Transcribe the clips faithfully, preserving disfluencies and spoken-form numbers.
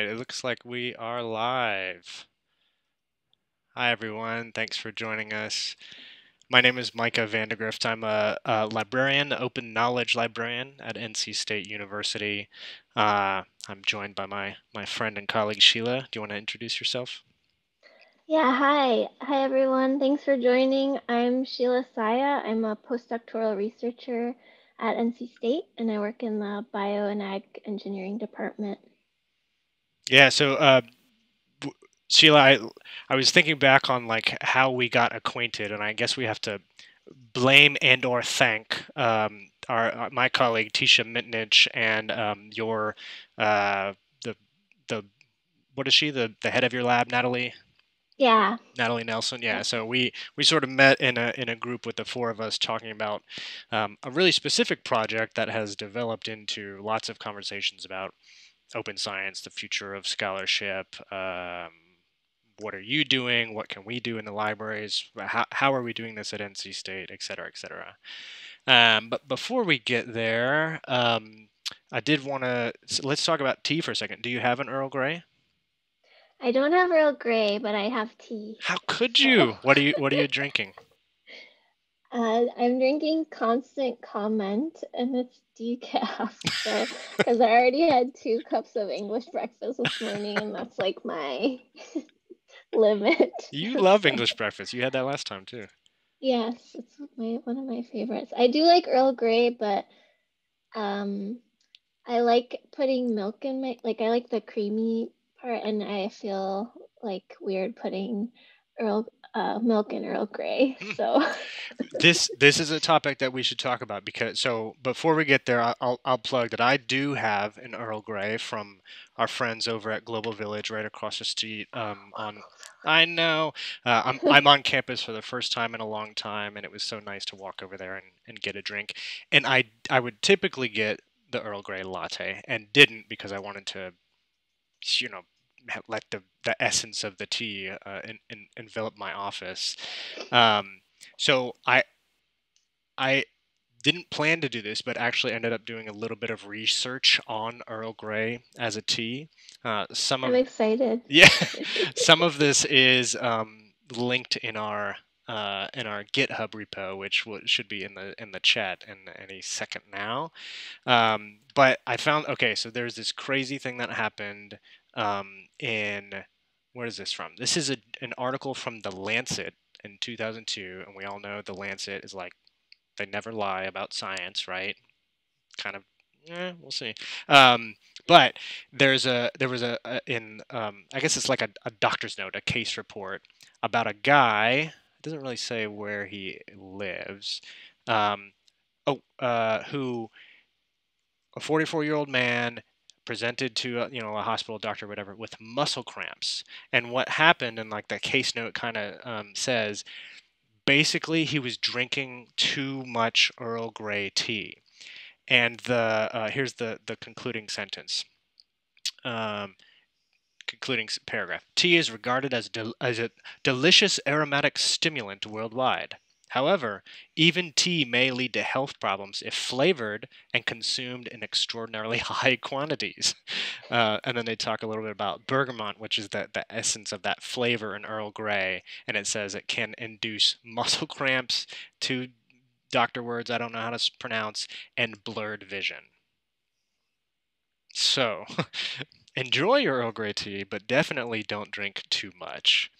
right, it looks like we are live. Hi everyone, thanks for joining us. My name is Micah Vandegrift. I'm a, a librarian, open knowledge librarian at N C State University. Uh, I'm joined by my, my friend and colleague, Sheila. Do you want to introduce yourself? Yeah, hi. Hi everyone, thanks for joining. I'm Sheila Saya. I'm a postdoctoral researcher at N C State, and I work in the Bio and Ag Engineering Department. Yeah, so uh, Sheila, I, I was thinking back on like how we got acquainted, and I guess we have to blame and or thank um, our my colleague Tisha Mitnich and um, your uh, the the what is she the the head of your lab, Natalie? Yeah. Natalie Nelson. Yeah. So we we sort of met in a in a group with the four of us talking about um, a really specific project that has developed into lots of conversations about open science, the future of scholarship. Um, what are you doing? What can we do in the libraries? How, how are we doing this at N C State, et cetera, et cetera. Um, but before we get there, um, I did want to, so let's talk about tea for a second. Do you have an Earl Grey? I don't have Earl Grey, but I have tea. How could you? What are you, what are you drinking? Uh, I'm drinking Constant Comment, and it's decaf, because so, I already had two cups of English breakfast this morning, and that's like my limit. You love English breakfast. You had that last time, too. Yes, it's my, one of my favorites. I do like Earl Grey, but um, I like putting milk in my, like, I like the creamy part, and I feel, like, weird putting Earl Uh, milk and Earl Grey. So this this is a topic that we should talk about, because so before we get there, I'll I'll plug that I do have an Earl Grey from our friends over at Global Village right across the street. Um, on I know uh, I'm I'm on campus for the first time in a long time, and it was so nice to walk over there and, and get a drink. And I I would typically get the Earl Grey latte and didn't because I wanted to, you know, let the, the essence of the tea uh, in, in, envelop my office. Um, so I I didn't plan to do this, but actually ended up doing a little bit of research on Earl Grey as a tea. Uh, some of, I'm excited. Yeah, some of this is um, linked in our uh, in our GitHub repo, which will, should be in the in the chat in any second now. Um, but I found okay. So there's this crazy thing that happened. Um, in, where is this from? This is a, an article from The Lancet in two thousand two, and we all know The Lancet is like, they never lie about science, right? Kind of, eh, we'll see. Um, but there's a, there was a, a in, um, I guess it's like a, a doctor's note, a case report about a guy, it doesn't really say where he lives, um, oh, uh, who, a forty-four-year-old man, presented to you know a hospital doctor or whatever with muscle cramps, and what happened, and like the case note kind of um, says, basically he was drinking too much Earl Grey tea, and the uh, here's the the concluding sentence, um, concluding paragraph: tea is regarded as del as a delicious aromatic stimulant worldwide. However, even tea may lead to health problems if flavored and consumed in extraordinarily high quantities. Uh, and then they talk a little bit about bergamot, which is the, the essence of that flavor in Earl Grey. And it says it can induce muscle cramps, two doctor words I don't know how to pronounce, and blurred vision. So enjoy your Earl Grey tea, but definitely don't drink too much.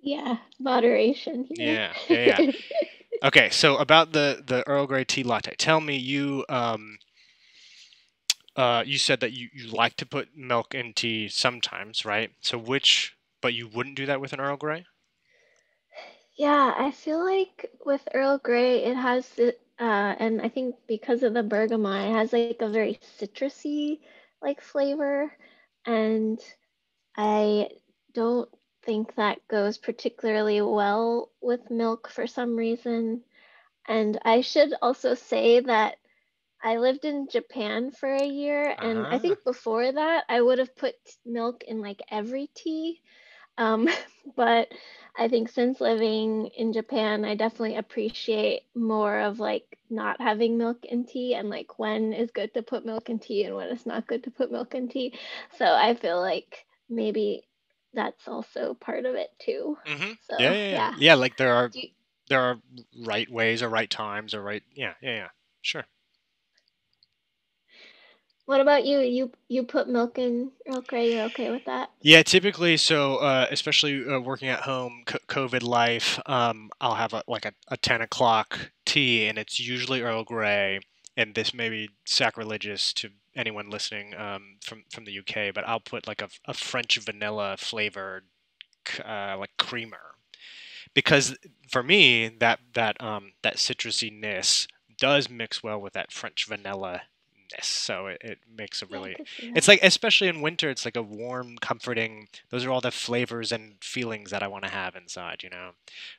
Yeah, moderation here. Yeah, yeah, yeah. Okay, so about the the Earl Grey tea latte, tell me, you um uh you said that you you like to put milk in tea sometimes, right? So which, but you wouldn't do that with an Earl Grey? Yeah, I feel like with Earl Grey it has uh and I think because of the bergamot, it has like a very citrusy like flavor, and I don't think that goes particularly well with milk for some reason. And I should also say that I lived in Japan for a year, and uh-huh. I think before that I would have put milk in like every tea, Um, but I think since living in Japan, I definitely appreciate more of like not having milk in tea and like when is good to put milk in tea and when it's not good to put milk in tea. So I feel like maybe that's also part of it too. Mm-hmm. So, yeah, yeah, yeah. yeah, yeah. Like there are you... there are right ways or right times or right. Yeah, yeah, yeah. Sure. What about you? You you put milk in Earl Grey. You're okay with that? Yeah, typically. So, uh, especially uh, working at home, c COVID life, um, I'll have a, like a, a ten o'clock tea, and it's usually Earl Grey. And this may be sacrilegious to anyone listening um, from from the U K, but I'll put like a, a French vanilla flavored uh, like creamer, because for me that that um, that citrusiness does mix well with that French vanilla. So it, it makes a really, it's like, especially in winter, it's like a warm, comforting, those are all the flavors and feelings that I want to have inside, you know.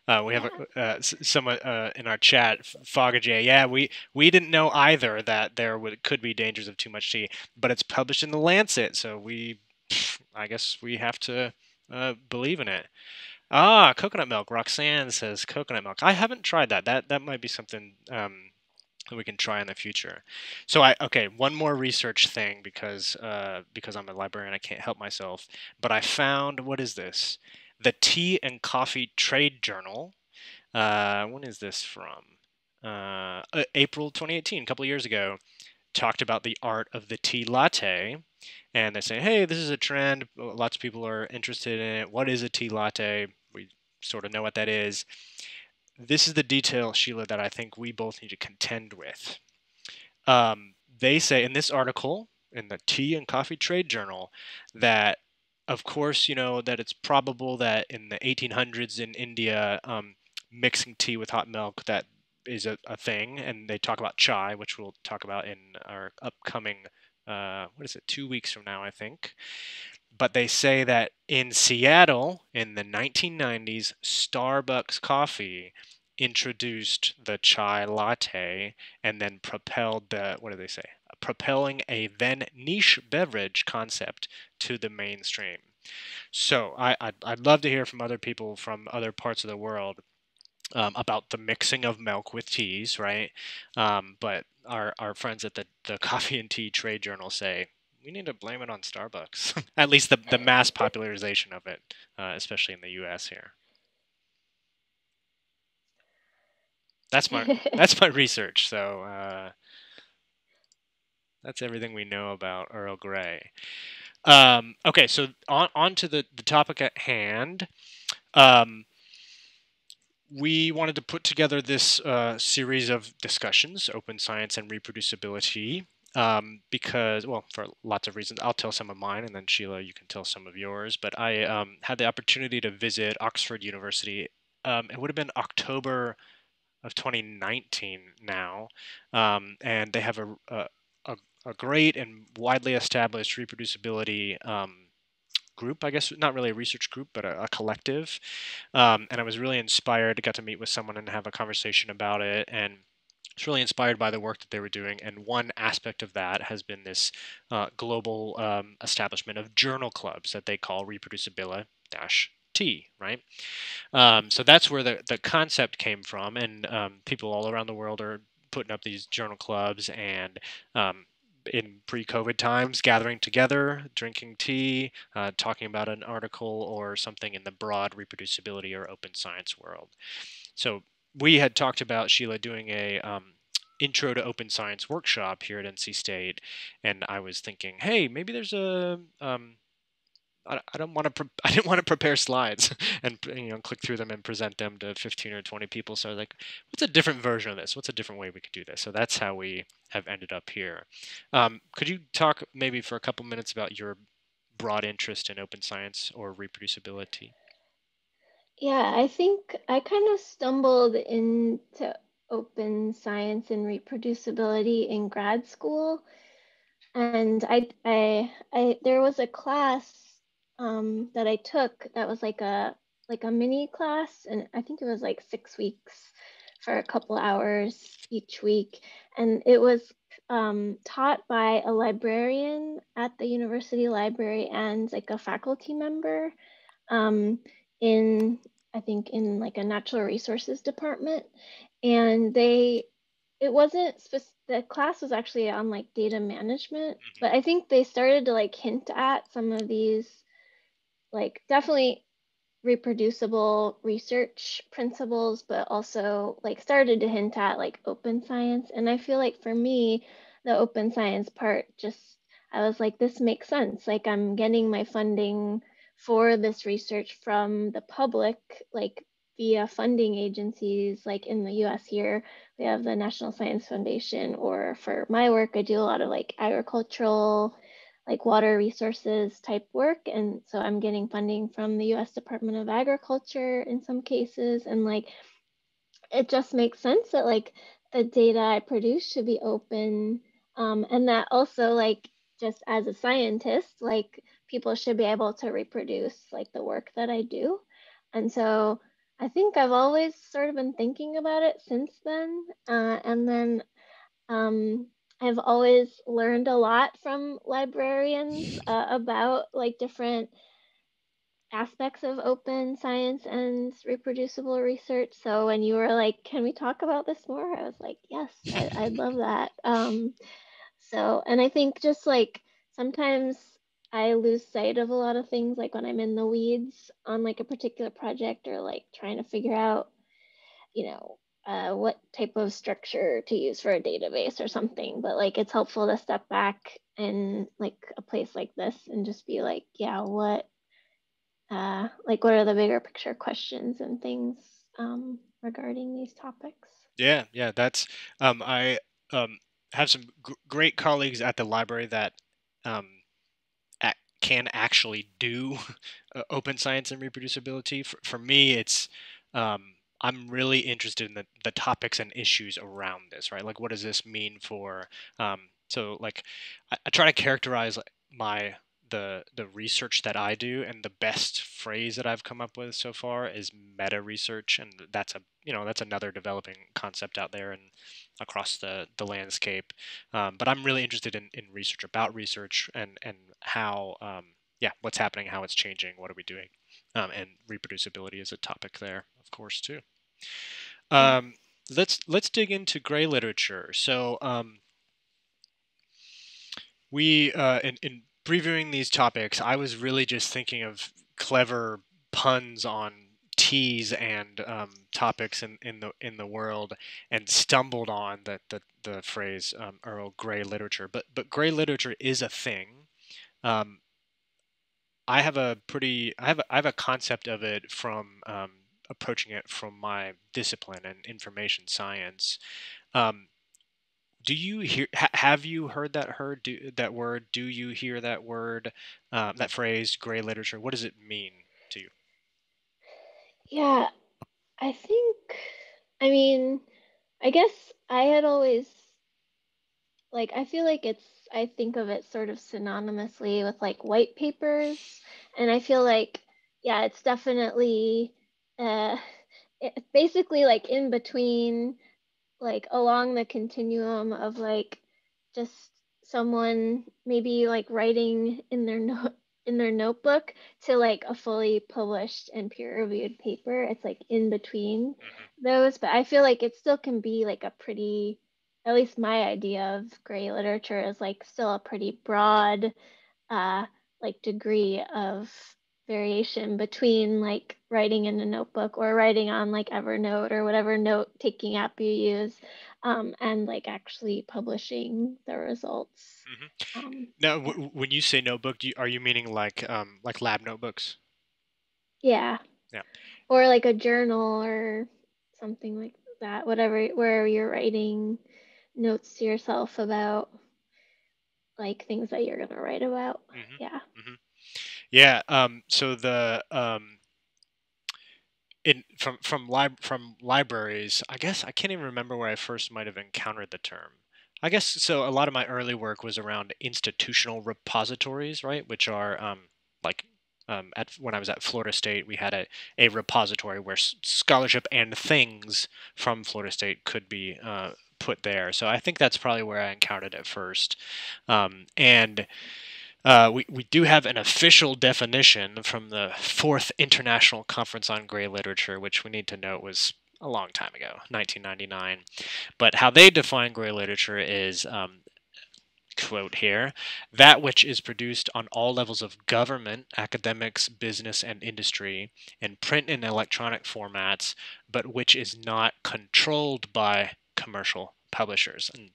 Uh, we yeah. have uh, someone uh, in our chat, Fogga J, yeah, we, we didn't know either that there would, could be dangers of too much tea, but it's published in The Lancet, so we, I guess we have to uh, believe in it. Ah, coconut milk, Roxanne says coconut milk. I haven't tried that. That, that might be something... Um, that we can try in the future. So I okay, one more research thing because uh, because I'm a librarian, I can't help myself. But I found, what is this? The Tea and Coffee Trade Journal. Uh, when is this from? Uh, April twenty eighteen, a couple of years ago. Talked about the art of the tea latte, and they say, hey, this is a trend. Lots of people are interested in it. What is a tea latte? We sort of know what that is. This is the detail, Sheila, that I think we both need to contend with. Um, they say in this article, in the Tea and Coffee Trade Journal, that, of course, you know, that it's probable that in the eighteen hundreds in India, um, mixing tea with hot milk, that is a, a thing. And they talk about chai, which we'll talk about in our upcoming, uh, what is it, two weeks from now, I think. But they say that in Seattle in the nineteen nineties, Starbucks coffee introduced the chai latte and then propelled the, what do they say? Propelling a then niche beverage concept to the mainstream. So I, I'd, I'd love to hear from other people from other parts of the world um, about the mixing of milk with teas, right? Um, but our, our friends at the, the Coffee and Tea Trade Journal say, we need to blame it on Starbucks, at least the, the mass popularization of it, uh, especially in the U S here. That's my, that's my research. So uh, that's everything we know about Earl Grey. Um, okay, so on, on to the, the topic at hand. Um, we wanted to put together this uh, series of discussions, Open Science and Reproducibility. Um, because, well, for lots of reasons, I'll tell some of mine, and then Sheila, you can tell some of yours. But I um, had the opportunity to visit Oxford University. Um, it would have been October of twenty nineteen now, um, and they have a, a a great and widely established reproducibility um, group. I guess not really a research group, but a, a collective. Um, and I was really inspired. I got to meet with someone and have a conversation about it, and really inspired by the work that they were doing, and one aspect of that has been this uh, global um, establishment of journal clubs that they call Reproducibili-Tea, right? Um, so that's where the, the concept came from, and um, people all around the world are putting up these journal clubs and um, in pre-COVID times, gathering together, drinking tea, uh, talking about an article or something in the broad reproducibility or open science world. So we had talked about, Sheila, doing a um, intro to open science workshop here at N C State, and I was thinking, hey, maybe there's a um, I, I don't want to I didn't want to prepare slides and, you know, click through them and present them to fifteen or twenty people. So I was like, what's a different version of this? What's a different way we could do this? So that's how we have ended up here. Um, could you talk maybe for a couple minutes about your broad interest in open science or reproducibility? Yeah, I think I kind of stumbled into open science and reproducibility in grad school, and I, I, I there was a class um, that I took that was like a like a mini class, and I think it was like six weeks for a couple hours each week, and it was um, taught by a librarian at the university library and like a faculty member. um, in, I think in like a natural resources department. And they, it wasn't, the class was actually on like data management, but I think they started to like hint at some of these, like definitely reproducible research principles, but also like started to hint at like open science. And I feel like for me, the open science part just, I was like, this makes sense. Like I'm getting my funding for this research from the public, like via funding agencies, like in the U S here, we have the National Science Foundation, or for my work, I do a lot of like agricultural, like water resources type work. And so I'm getting funding from the U S Department of Agriculture in some cases. And like, it just makes sense that like the data I produce should be open. Um, and that also like, just as a scientist, like people should be able to reproduce like the work that I do. And so I think I've always sort of been thinking about it since then. Uh, and then um, I've always learned a lot from librarians uh, about like different aspects of open science and reproducible research. So when you were like, can we talk about this more? I was like, yes, I, I'd love that. Um, so, and I think just like sometimes I lose sight of a lot of things, like when I'm in the weeds on like a particular project or like trying to figure out, you know, Uh, what type of structure to use for a database or something, but like it's helpful to step back in like a place like this and just be like, yeah, what, uh, like what are the bigger picture questions and things um, regarding these topics? Yeah, yeah, that's, um, I um, have some g great colleagues at the library that um, ac can actually do uh, open science and reproducibility. For, for me, it's, um, I'm really interested in the, the topics and issues around this, right? Like, what does this mean for, um, so like, I, I try to characterize my, the, the research that I do, and the best phrase that I've come up with so far is meta research. And that's a, you know, that's another developing concept out there and across the, the landscape. Um, but I'm really interested in, in research about research and, and how, um, yeah, what's happening, how it's changing, what are we doing? Um, and reproducibility is a topic there, of course, too. Um, let's let's dig into gray literature. So um, we uh, in, in previewing these topics, I was really just thinking of clever puns on teas and um, topics in, in the in the world, and stumbled on the the, the phrase um, Earl Grey literature. But but gray literature is a thing. Um, I have a pretty, I have a, I have a concept of it from um, approaching it from my discipline in information science. Um, do you hear? Ha, have you heard that heard do, that word? Do you hear that word? Um, that phrase, gray literature. What does it mean to you? Yeah, I think. I mean, I guess I had always like I feel like it's. I think of it sort of synonymously with like white papers. And I feel like, yeah, it's definitely uh, it, basically like in between, like along the continuum of like just someone maybe like writing in their note in their notebook to like a fully published and peer-reviewed paper. It's like in between those, but I feel like it still can be like a pretty, at least my idea of gray literature is like still a pretty broad uh, like degree of variation between like writing in a notebook or writing on like Evernote or whatever note taking app you use um, and like actually publishing the results. Mm-hmm. um, now, w when you say notebook, do you, are you meaning like um, like lab notebooks? Yeah. Yeah. Or like a journal or something like that, whatever, where you're writing notes to yourself about like things that you're going to write about. Mm-hmm. Yeah. Mm-hmm. Yeah. Um, so the, um, in, from, from, lib from libraries, I guess I can't even remember where I first might've encountered the term, I guess. So a lot of my early work was around institutional repositories, right? Which are, um, like, um, at, when I was at Florida State, we had a, a repository where scholarship and things from Florida State could be, uh, put there. So I think that's probably where I encountered it first. Um, and Uh, we, we do have an official definition from the Fourth International Conference on Gray Literature, which we need to note was a long time ago, nineteen ninety-nine. But how they define gray literature is, um, quote here, that which is produced on all levels of government, academics, business, and industry in print and electronic formats, but which is not controlled by commercial publishers. And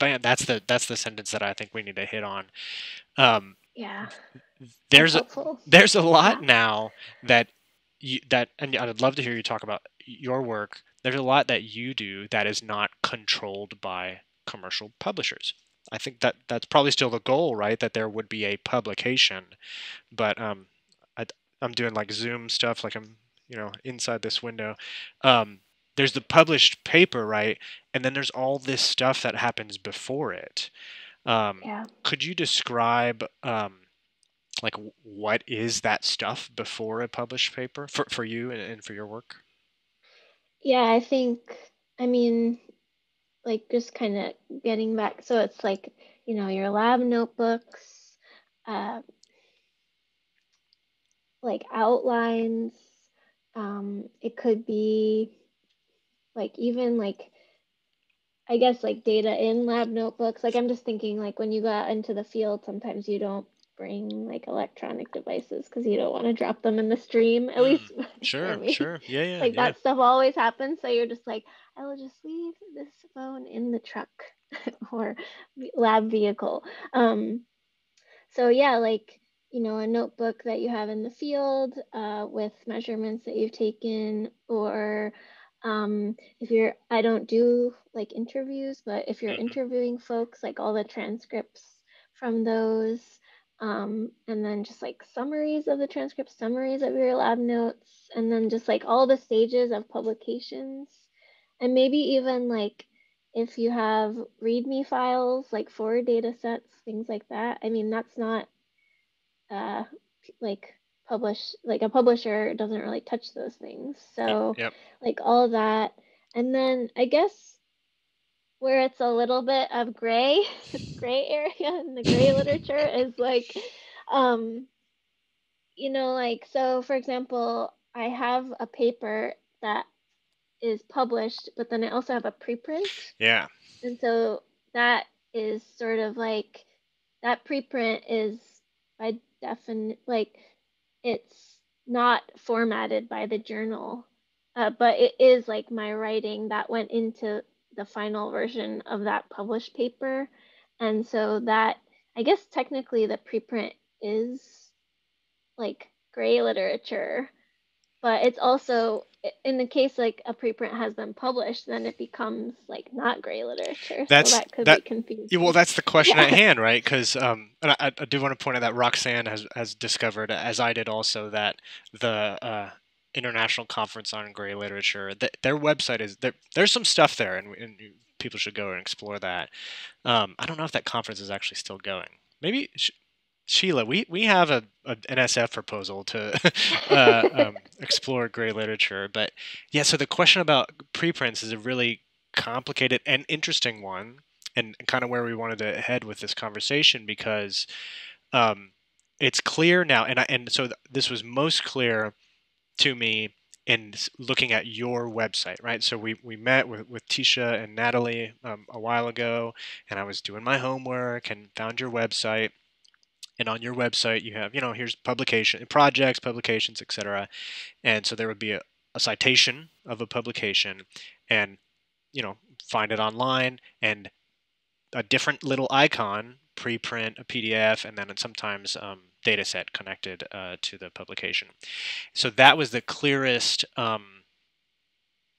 bam, that's the that's the sentence that I think we need to hit on. Um, yeah, there's a, there's a lot yeah. now that you, that and I'd love to hear you talk about your work. There's a lot that you do that is not controlled by commercial publishers. I think that that's probably still the goal, right? That there would be a publication, but um, I, I'm doing like Zoom stuff, like I'm you know inside this window. Um, there's the published paper, right? And then there's all this stuff that happens before it. Um, yeah. Could you describe, um, like, what is that stuff before a published paper for, for you and, and for your work? Yeah, I think, I mean, like, just kind of getting back. So it's like, you know, your lab notebooks, uh, like outlines. Um, it could be, like, even, like, I guess like data in lab notebooks. Like I'm just thinking like when you go out into the field, sometimes you don't bring like electronic devices because you don't want to drop them in the stream. At least sure, me. sure, yeah, yeah. Like yeah. that stuff always happens. So you're just like, I will just leave this phone in the truck or lab vehicle. Um, so yeah, like you know a notebook that you have in the field uh, with measurements that you've taken, or um if you're I don't do like interviews, but if you're interviewing folks, like all the transcripts from those, um and then just like summaries of the transcripts, summaries of your lab notes, and then just like all the stages of publications, and maybe even like if you have README files like for data sets, things like that. I mean, that's not uh like publish, like a publisher doesn't really touch those things. So yep. like all that. And then I guess where it's a little bit of gray, gray area in the gray literature is like, um, you know, like, so for example, I have a paper that is published, but then I also have a preprint. Yeah. And so that is sort of like, that preprint is by definition, like, it's not formatted by the journal, uh, but it is like my writing that went into the final version of that published paper. And so that, I guess technically the preprint is like gray literature, but it's also, in the case like a preprint has been published, then it becomes like not gray literature. That's, so that could that, be confusing. Well, that's the question yeah. at hand, right? Because um, and I, I do want to point out that Roxanne has, has discovered, as I did also, that the uh, International Conference on Gray Literature, th their website is, there, there's some stuff there, and, and people should go and explore that. Um, I don't know if that conference is actually still going. Maybe, sh Sheila, we, we have a, a N S F proposal to uh, um, explore gray literature. But yeah, so the question about preprints is a really complicated and interesting one, and kind of where we wanted to head with this conversation, because um, it's clear now, and I, and so th this was most clear to me in looking at your website, right? So we, we met with, with Tisha and Natalie um, a while ago, and I was doing my homework and found your website. And on your website, you have, you know, here's publication, projects, publications, et cetera. And so there would be a, a citation of a publication, and, you know, find it online, and a different little icon, preprint, a P D F, and then sometimes um, data set connected uh, to the publication. So that was the clearest, um,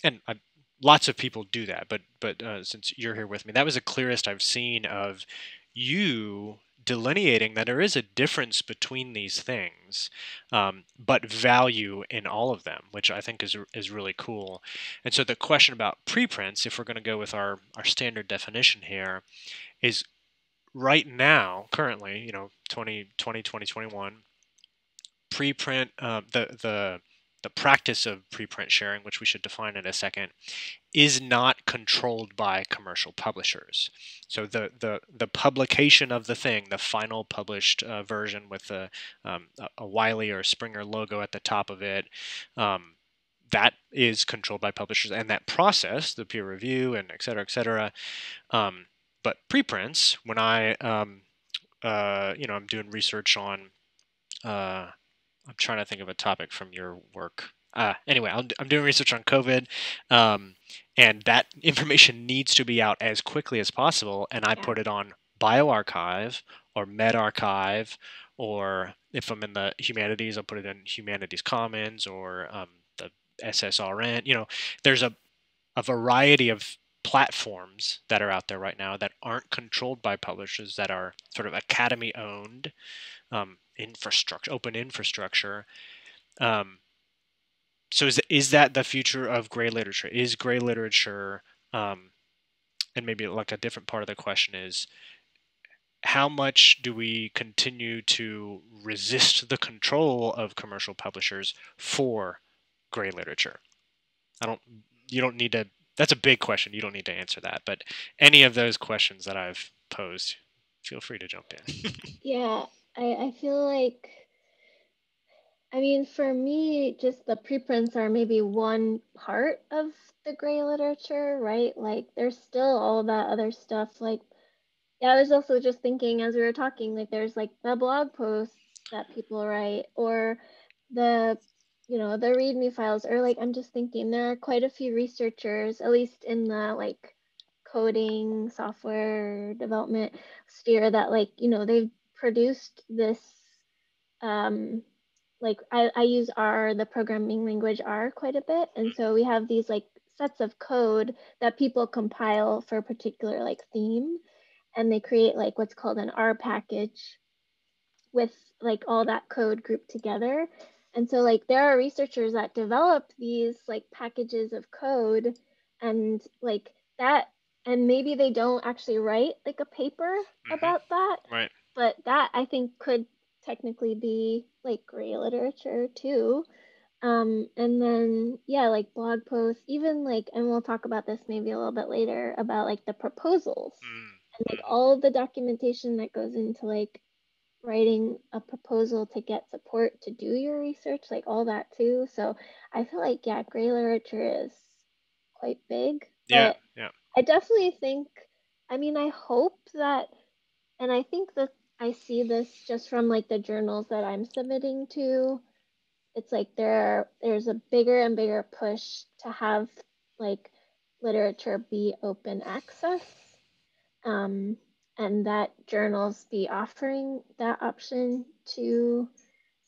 and I, lots of people do that, but, but uh, since you're here with me, that was the clearest I've seen of you delineating that there is a difference between these things, um, but value in all of them, which I think is, is really cool. And so the question about preprints, if we're going to go with our, our standard definition here, is right now, currently, you know, twenty twenty, twenty twenty-one, preprint, uh, the, the the practice of preprint sharing, which we should define in a second, is not controlled by commercial publishers. So the the, the publication of the thing, the final published uh, version with a, um, a Wiley or Springer logo at the top of it, um, that is controlled by publishers. And that process, the peer review and et cetera, et cetera. Um, but preprints, when I, um, uh, you know, I'm doing research on, uh, I'm trying to think of a topic from your work. Uh, anyway, I'm, I'm doing research on COVID, um, and that information needs to be out as quickly as possible. And I yeah. put it on BioArchive or MedArchive, or if I'm in the humanities, I'll put it in Humanities Commons or um, the S S R N. You know, there's a, a variety of platforms that are out there right now that aren't controlled by publishers, that are sort of academy-owned. Um, infrastructure, open infrastructure. Um, so is, is that the future of gray literature? Is gray literature, um, and maybe like a different part of the question is, how much do we continue to resist the control of commercial publishers for gray literature? I don't, you don't need to, that's a big question. You don't need to answer that, but any of those questions that I've posed, feel free to jump in. Yeah. I feel like, I mean, for me, just the preprints are maybe one part of the gray literature, right? Like, there's still all that other stuff. Like, yeah, I was also just thinking as we were talking, like, there's like the blog posts that people write, or the, you know, the README files, or like, I'm just thinking there are quite a few researchers, at least in the like coding software development sphere, that like, you know, they've produced this, um, like I, I use R, the programming language R, quite a bit. And so we have these like sets of code that people compile for a particular like theme, and they create like what's called an R package with like all that code grouped together. And so like there are researchers that develop these like packages of code, and like that, and maybe they don't actually write like a paper mm-hmm. about that. Right. But that, I think, could technically be like gray literature too. Um, and then, yeah, like blog posts, even like, and we'll talk about this maybe a little bit later, about like the proposals mm. and like all the documentation that goes into like writing a proposal to get support to do your research, like all that too. So I feel like, yeah, gray literature is quite big. Yeah, yeah. I definitely think, I mean, I hope that, and I think that I see this just from like the journals that I'm submitting to. It's like there, there's a bigger and bigger push to have like literature be open access, um, and that journals be offering that option to,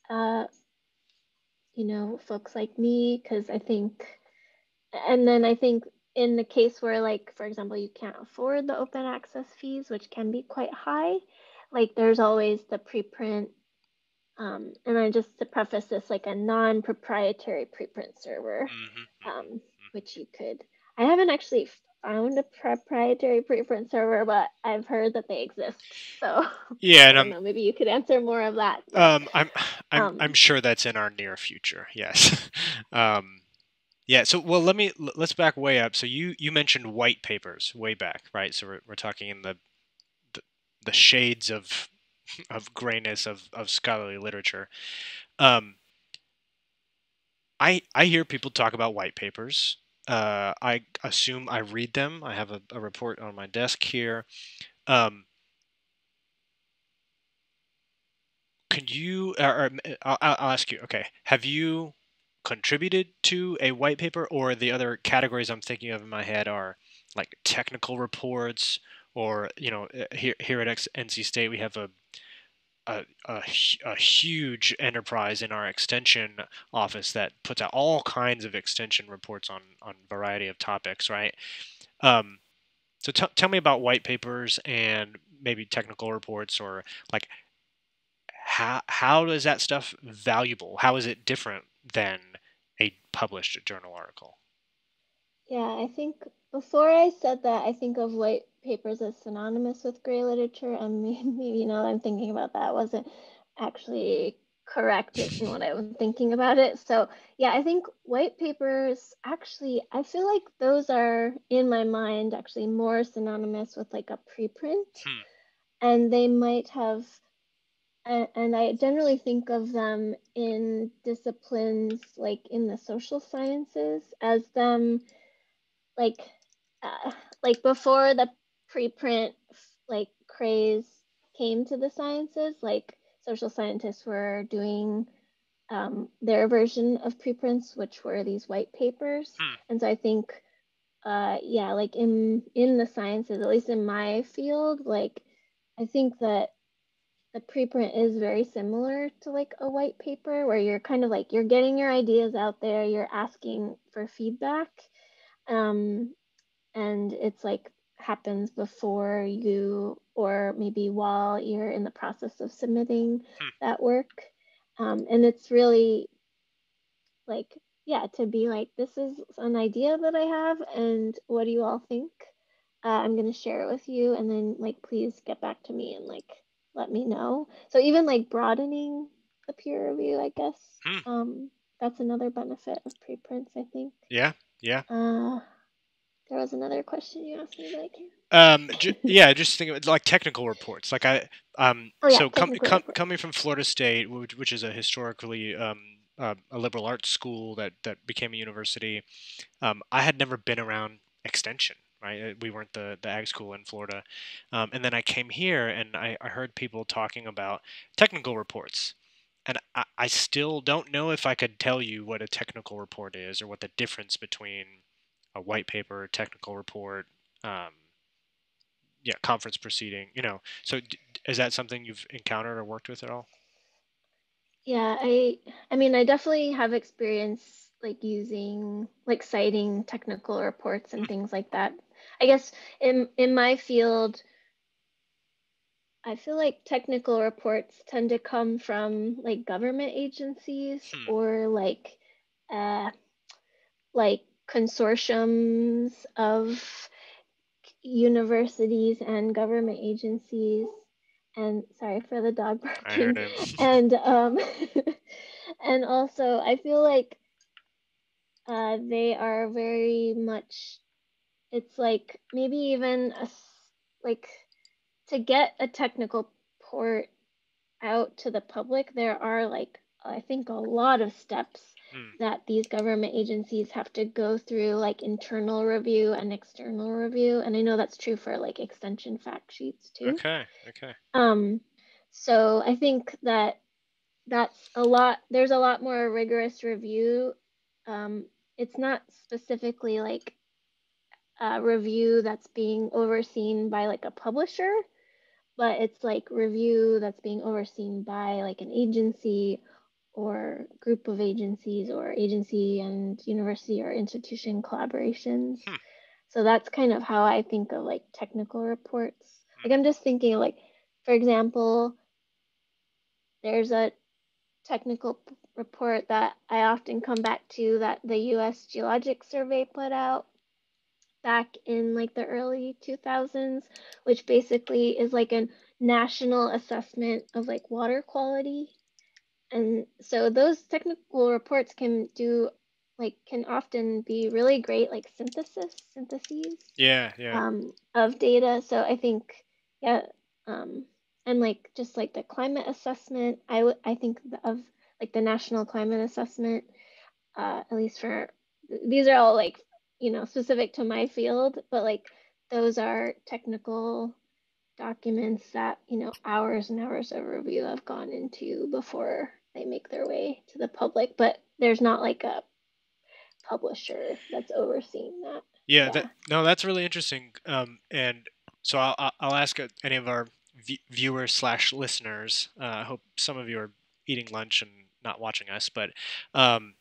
uh, you know, folks like me, because I think, and then I think in the case where like, for example, you can't afford the open access fees, which can be quite high, like there's always the preprint, um, and I just to preface this, like a non-proprietary preprint server, mm-hmm. um, which you could, I haven't actually found a proprietary preprint server, but I've heard that they exist. So yeah, and I don't know, maybe you could answer more of that. Um, I'm, I'm, um, I'm sure that's in our near future. Yes. um, yeah. So, well, let me, let's back way up. So you, you mentioned white papers way back, right? So we're, we're talking in the, the shades of of grayness of, of scholarly literature. Um, I I hear people talk about white papers. Uh, I assume I read them. I have a, a report on my desk here. Um, can you, or, or I'll, I'll ask you, okay, have you contributed to a white paper? Or the other categories I'm thinking of in my head are like technical reports, or, you know, here here at N C State, we have a, a, a, a huge enterprise in our extension office that puts out all kinds of extension reports on on a variety of topics, right? Um, so t- tell me about white papers and maybe technical reports, or like how, how is that stuff valuable? How is it different than a published journal article? Yeah, I think before I said that, I think of white papers as synonymous with gray literature, and maybe, you know, I'm thinking about that wasn't actually correct in what I was thinking about it. So yeah, I think white papers, actually, I feel like those are in my mind actually more synonymous with like a preprint. Hmm. And they might have, and I generally think of them in disciplines like in the social sciences as them like, uh, like before the preprint like craze came to the sciences, like social scientists were doing um, their version of preprints, which were these white papers. Hmm. And so I think, uh, yeah, like in, in the sciences, at least in my field, like I think that the preprint is very similar to like a white paper where you're kind of like, you're getting your ideas out there, you're asking for feedback. Um, and it's like happens before you, or maybe while you're in the process of submitting hmm. that work. Um, and it's really like, yeah, to be like, this is an idea that I have and what do you all think? Uh, I'm gonna share it with you and then like, please get back to me and like, let me know. So even like broadening the peer review, I guess, hmm. um, that's another benefit of preprints, I think. Yeah, yeah. Uh, there was another question you asked me that I can't. Um, ju yeah, just think of it, like technical reports. Like I, um, oh, yeah, so com com coming from Florida State, which, which is a historically um, uh, a liberal arts school that that became a university, um, I had never been around extension. Right, we weren't the the ag school in Florida, um, and then I came here and I, I heard people talking about technical reports, and I, I still don't know if I could tell you what a technical report is or what the difference between a white paper, technical report. Um, Yeah, conference proceeding, you know. So is that something you've encountered or worked with at all? Yeah, I I mean, I definitely have experience like using, like citing technical reports and things like that. I guess in, in my field, I feel like technical reports tend to come from like government agencies hmm. or like, uh, like consortiums of universities and government agencies, and sorry for the dog barking, and um and also I feel like uh they are very much, it's like maybe even a, like to get a technical report out to the public, there are like I think a lot of steps mm. that these government agencies have to go through, like internal review and external review. And I know that's true for like extension fact sheets too. Okay, okay. Um, so I think that that's a lot, there's a lot more rigorous review. Um, it's not specifically like a review that's being overseen by like a publisher, but it's like review that's being overseen by like an agency or group of agencies or agency and university or institution collaborations. Hmm. So that's kind of how I think of like technical reports. Hmm. Like I'm just thinking like, for example, there's a technical report that I often come back to that the U S Geologic Survey put out back in like the early two thousands, which basically is like a national assessment of like water quality. And so those technical reports can do, like, can often be really great, like, synthesis, syntheses. Yeah, yeah. Um, of data. So I think, yeah, um, and, like, just, like, the climate assessment, I, I think of, like, the National Climate Assessment, uh, at least for, these are all, like, you know, specific to my field, but, like, those are technical documents that, you know, hours and hours of review have gone into before they make their way to the public, but there's not like a publisher that's overseeing that. Yeah, yeah. That, no, that's really interesting. Um, and so I'll, I'll ask any of our viewers slash listeners, uh, I hope some of you are eating lunch and not watching us, but um,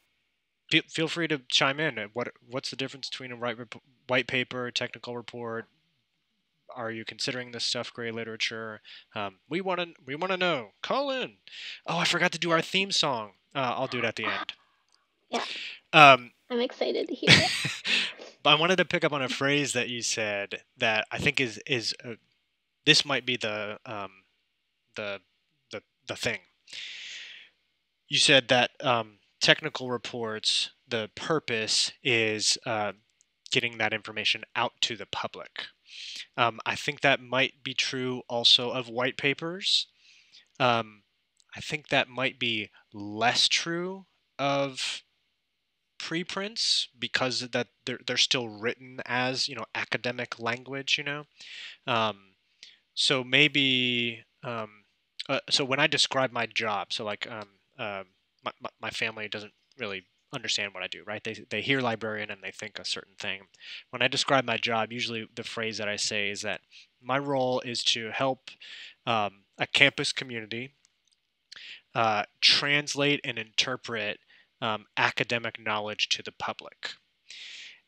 feel free to chime in. What, what's the difference between a white, white paper, technical report? Are you considering this stuff gray literature? Um, we want to we want to know. Call in. Oh, I forgot to do our theme song. Uh, I'll do it at the end. Yeah. Um, I'm excited to hear it. But I wanted to pick up on a phrase that you said that I think is is uh, this might be the um, the the the thing. you said that um, technical reports, the purpose is uh, getting that information out to the public. Um, I think that might be true also of white papers. Um, I think that might be less true of preprints because that they're, they're still written as, you know, academic language, you know. Um, so maybe, um, uh, so when I describe my job, so like um, uh, my, my family doesn't really understand what I do, right? They, they hear librarian and they think a certain thing. When I describe my job, usually the phrase that I say is that my role is to help um, a campus community uh, translate and interpret um, academic knowledge to the public.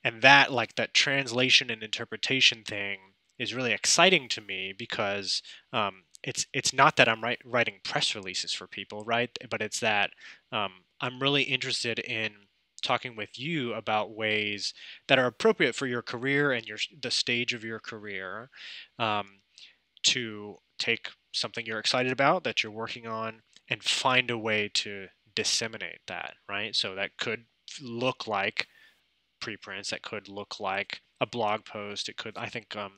And that, like that translation and interpretation thing is really exciting to me because um, it's, it's not that I'm write, writing press releases for people, right? But it's that um, I'm really interested in talking with you about ways that are appropriate for your career and your the stage of your career um, to take something you're excited about that you're working on and find a way to disseminate that, right? So that could look like preprints, that could look like a blog post, it could, I think um,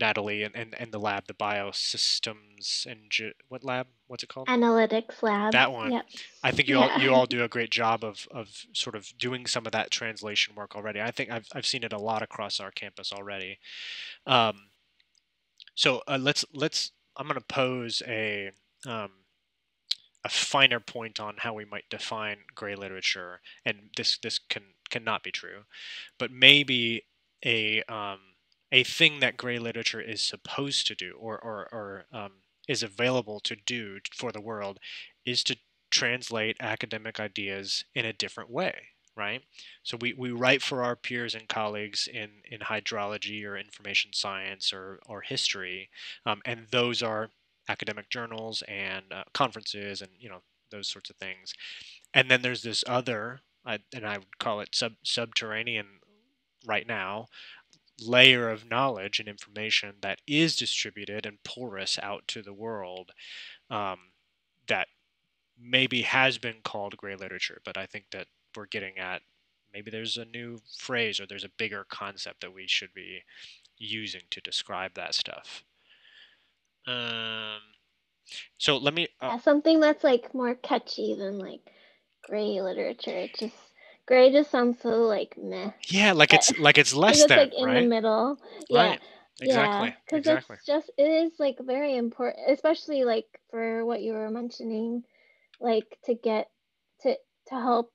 Natalie and, and, and the lab, the biosystems and ge what lab? What's it called? Analytics lab. That one. Yep. I think you yeah. all you all do a great job of of sort of doing some of that translation work already. I think I've I've seen it a lot across our campus already. Um, so uh, let's let's I'm going to pose a um, a finer point on how we might define gray literature, and this this can cannot be true, but maybe a um, a thing that gray literature is supposed to do or, or, or um, is available to do for the world is to translate academic ideas in a different way, right? So we, we write for our peers and colleagues in, in hydrology or information science or, or history, um, and those are academic journals and uh, conferences and, you know, those sorts of things. And then there's this other, I, and I would call it sub, subterranean right now, layer of knowledge and information that is distributed and porous out to the world um, that maybe has been called gray literature, but I think that we're getting at maybe there's a new phrase or there's a bigger concept that we should be using to describe that stuff. Um, so let me... Uh, yeah, something that's like more catchy than like gray literature. It just Gray just sounds so like meh. Yeah, like it's like it's less it's than like in right? the middle. Yeah, right. exactly. Yeah, because exactly. it's just it is like very important, especially like for what you were mentioning, like to get to to help.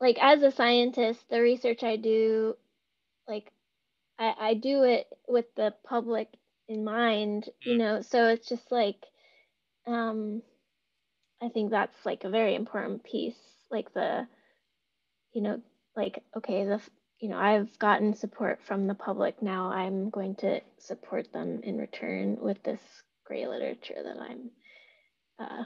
Like as a scientist, the research I do, like I I do it with the public in mind, you know. So it's just like, um, I think that's like a very important piece, like the. You know, like, okay, the, you know, I've gotten support from the public. Now I'm going to support them in return with this gray literature that I'm uh,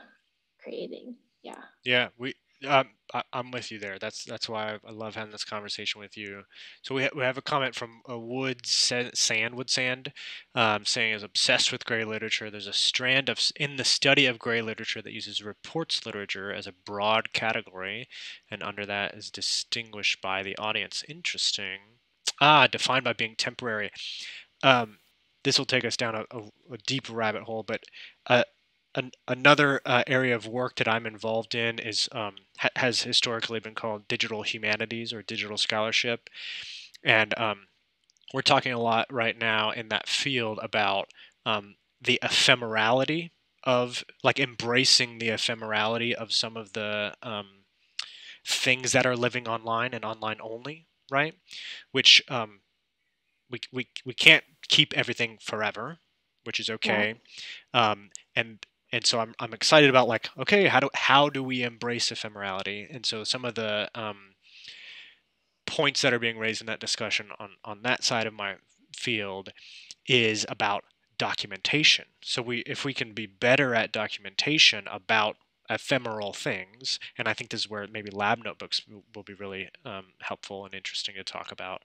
creating. Yeah. Yeah. We, um, I, I'm with you there. That's, that's why I love having this conversation with you. So we, ha we have a comment from a wood sand, wood sand, um, saying is obsessed with gray literature. There's a strand of in the study of gray literature that uses reports literature as a broad category. And under that is distinguished by the audience. Interesting. Ah, defined by being temporary. Um, this will take us down a, a, a deep rabbit hole, but, uh, An, another uh, area of work that I'm involved in is um, ha has historically been called digital humanities or digital scholarship, and um, we're talking a lot right now in that field about um, the ephemerality of, like, embracing the ephemerality of some of the um, things that are living online and online only, right? Which um, we we we can't keep everything forever, which is okay, yeah. um, and. And so I'm, I'm excited about, like, okay, how do, how do we embrace ephemerality? And so some of the um, points that are being raised in that discussion on, on that side of my field is about documentation. So we, if we can be better at documentation about ephemeral things, and I think this is where maybe lab notebooks will be really um, helpful and interesting to talk about,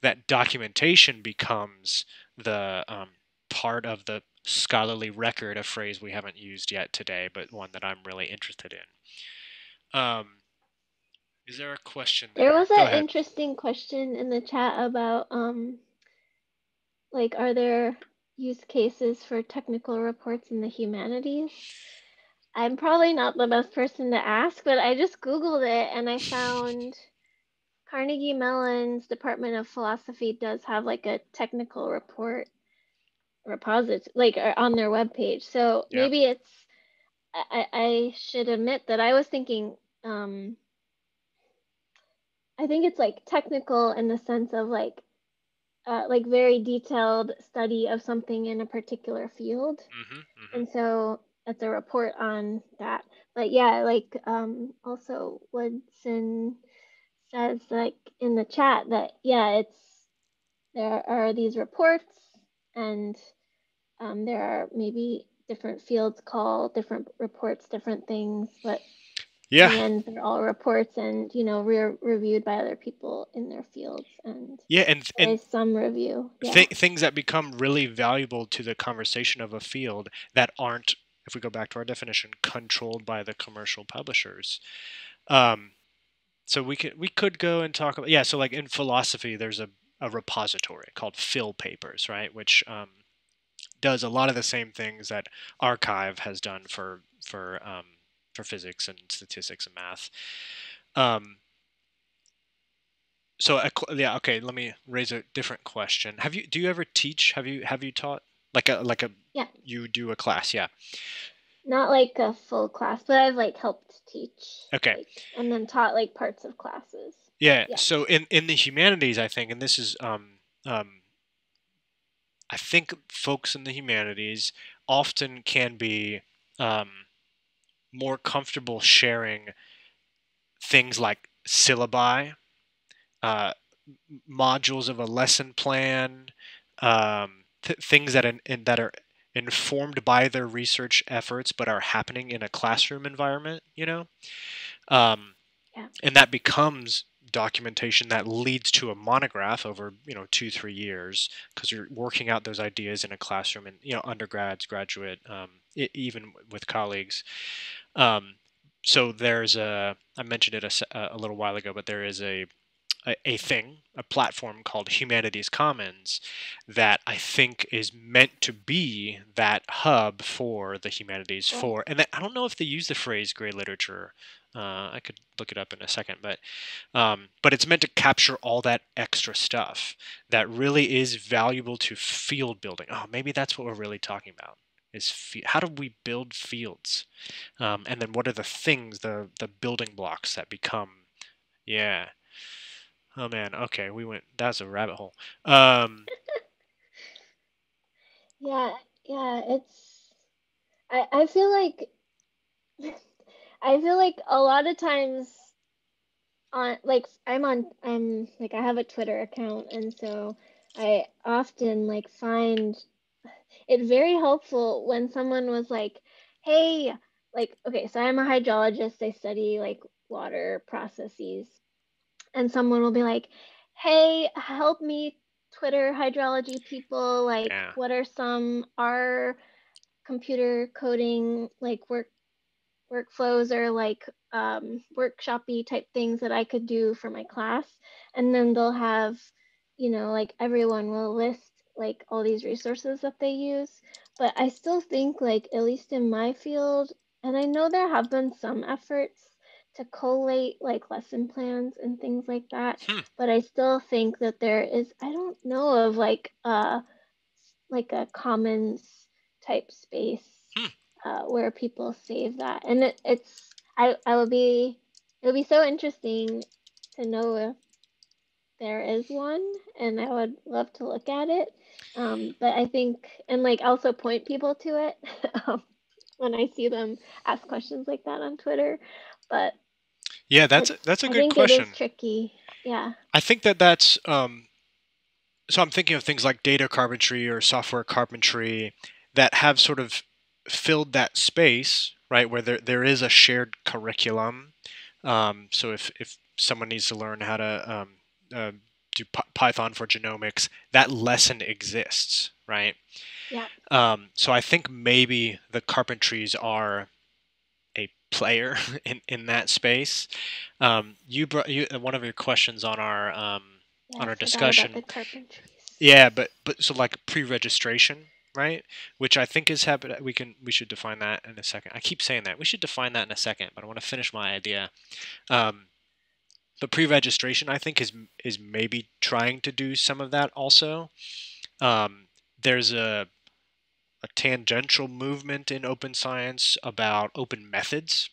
that documentation becomes the um, part of the scholarly record, a phrase we haven't used yet today, but one that I'm really interested in. Um, is there a question there? There was an interesting question in the chat about, um, like, are there use cases for technical reports in the humanities? I'm probably not the best person to ask, but I just Googled it and I found Carnegie Mellon's Department of Philosophy does have like a technical report repository, like on their webpage. So yeah. Maybe it's, I, I should admit that I was thinking, um, I think it's like technical in the sense of like, uh, like very detailed study of something in a particular field. Mm-hmm, mm-hmm. And so that's a report on that. But yeah, like um, also Woodson says like in the chat that, yeah, it's, there are these reports and um, there are maybe different fields call different reports, different things, but yeah, and they're all reports and, you know, re reviewed by other people in their fields. And yeah, and, and some review. Yeah. Th things that become really valuable to the conversation of a field that aren't, if we go back to our definition, controlled by the commercial publishers. Um, so we could, we could go and talk about, yeah, so like in philosophy, there's a, a repository called Phil Papers, right, which um, does a lot of the same things that Archive has done for, for um, for physics and statistics and math. Um, so a, yeah, okay. Let me raise a different question. Have you do you ever teach? Have you have you taught like a like a yeah. You do a class? Yeah. Not like a full class, but I've like helped teach. Okay. Like, and then taught like parts of classes. Yeah. yeah. So in in the humanities, I think, and this is um um. I think folks in the humanities often can be um. more comfortable sharing things like syllabi, uh, modules of a lesson plan, um, th things that in, in, that are informed by their research efforts but are happening in a classroom environment, you know? Um, yeah. And that becomes documentation that leads to a monograph over, you know, two, three years, because you're working out those ideas in a classroom and, you know, undergrads, graduate, um, it, even with colleagues. Um, so there's a, I mentioned it a, a little while ago, but there is a, a, a thing, a platform called Humanities Commons that I think is meant to be that hub for the humanities yeah. for, and that, I don't know if they use the phrase gray literature. Uh, I could look it up in a second, but um, but it's meant to capture all that extra stuff that really is valuable to field building. Oh, maybe that's what we're really talking about. Is how do we build fields, um, and then what are the things, the the building blocks that become, yeah. Oh man, okay, we went. That's a rabbit hole. Um, yeah, yeah, it's. I I feel like. I feel like a lot of times, on like I'm on I'm like I have a Twitter account, and so I often like find it very helpful when someone was like, hey, like, okay, so I'm a hydrologist. I study like water processes. And someone will be like, hey, help me, Twitter hydrology people. Like, yeah. What are some R computer coding like work workflows or like um, workshopy type things that I could do for my class? And then they'll have, you know, like everyone will list like all these resources that they use. But I still think like, at least in my field, and I know there have been some efforts to collate like lesson plans and things like that. Hmm. But I still think that there is, I don't know of like a, like a commons type space hmm. uh, where people save that. And it, it's, I, I will be, it'll be so interesting to know if there is one, and I would love to look at it. Um, but I think, and like also point people to it um, when I see them ask questions like that on Twitter. But yeah, that's a, that's a I good think question. It is tricky. Yeah, I think that that's um, so. I'm thinking of things like data carpentry or software carpentry that have sort of filled that space, right, where there there is a shared curriculum. Um, so if if someone needs to learn how to um, uh, do Python for genomics, that lesson exists, right? Yeah. Um, so I think maybe the Carpentries are a player in, in that space. Um, you brought you, one of your questions on our um, yeah, on our discussion. About the Carpentries. Yeah, but but so like pre-registration, right? Which I think is happening. We can we should define that in a second. I keep saying that we should define that in a second, but I want to finish my idea. Um, But pre-registration, I think, is is maybe trying to do some of that also. Um, there's a, a tangential movement in open science about open methods,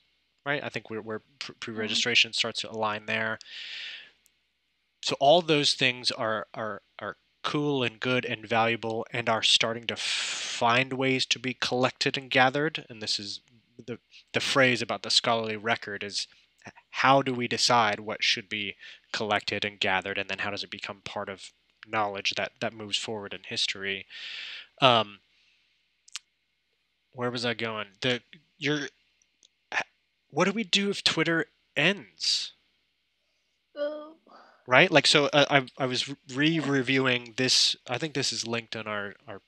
right? I think we're, where pre-registration mm-hmm. starts to align there. So all those things are, are, are cool and good and valuable and are starting to find ways to be collected and gathered. And this is the, the phrase about the scholarly record is, how do we decide what should be collected and gathered, and then how does it become part of knowledge that, that moves forward in history? Um, where was I going? The your what do we do if Twitter ends? Oh. Right? Like, so uh, I I was re-reviewing this. I think this is linked on our our.